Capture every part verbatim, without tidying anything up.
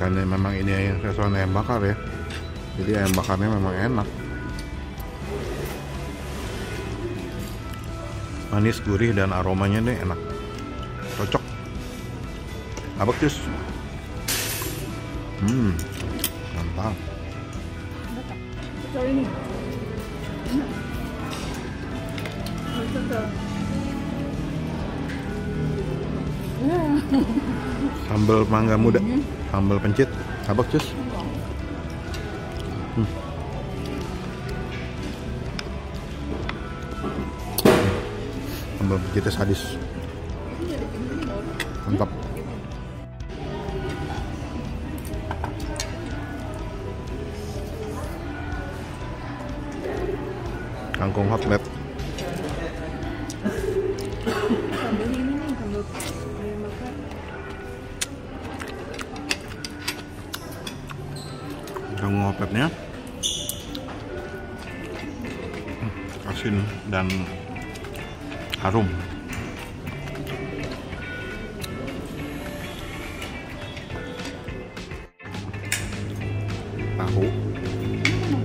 karena memang ini restoran ayam bakar ya, jadi ayam bakarnya memang enak, manis, gurih, dan aromanya nih enak, cocok. Habek jus, hmm, mantap. Sambal mangga muda, sambal pencit, habek jus. Hmm. Sambal pencitnya sadis, mantap. Kangkung hotlet. Kangkung hotletnya asin dan harum. Tahu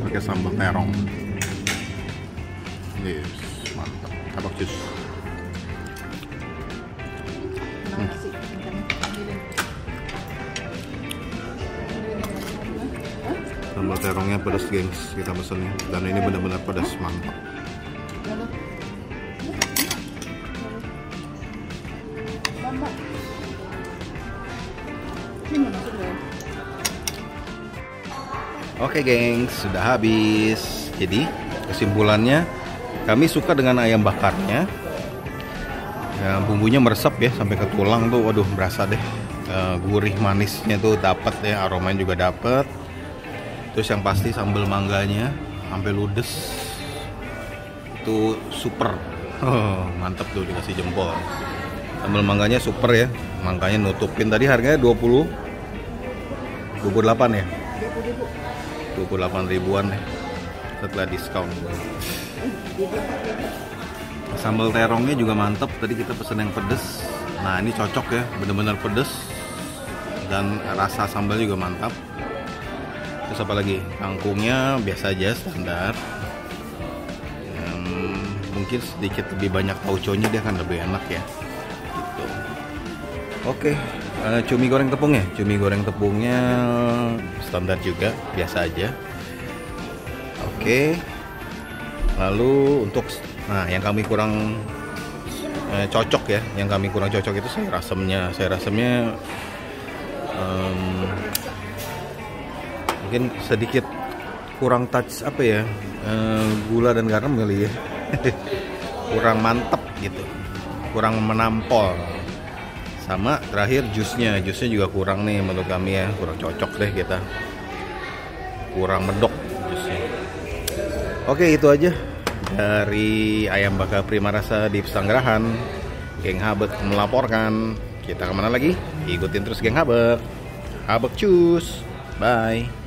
pakai sambal terong. Yes, mantap. Habek jus. Hmm. Sambal terongnya pedas, gengs. Kita pesennya. Dan ini benar-benar pedas, mantap. Oke, gengs, sudah habis. Jadi kesimpulannya, kami suka dengan ayam bakarnya ya, bumbunya meresap ya sampai ke tulang tuh, waduh berasa deh, e, gurih manisnya tuh dapat ya, aromanya juga dapat. Terus yang pasti sambal mangganya sampai ludes itu super, oh, mantep tuh, dikasih jempol. Sambal mangganya super ya, mangganya nutupin. Tadi harganya dua puluh dua puluh delapan ya, dua puluh delapan ribuan ya setelah diskon. Sambal terongnya juga mantep, tadi kita pesen yang pedes. Nah ini cocok ya, bener-bener pedes, dan rasa sambal juga mantap. Terus apa lagi, kangkungnya biasa aja, standar. Hmm, mungkin sedikit lebih banyak tauconya, dia akan lebih enak ya gitu. Oke, uh, cumi goreng tepung ya, cumi goreng tepungnya standar juga, biasa aja. Oke, lalu untuk nah yang kami kurang eh, cocok ya, yang kami kurang cocok itu sayur asemnya. Sayur asemnya um, mungkin sedikit kurang touch apa ya, uh, gula dan garam kali ya. Kurang mantep gitu, kurang menampol. Sama terakhir jusnya, jusnya juga kurang nih menurut kami ya, kurang cocok deh kita, kurang medok jusnya. Oke, itu aja dari Ayam Bakar Primarasa di Pesanggerahan. Geng Habek melaporkan. Kita kemana lagi? Ikutin terus Geng Habek. Habek cus. Bye.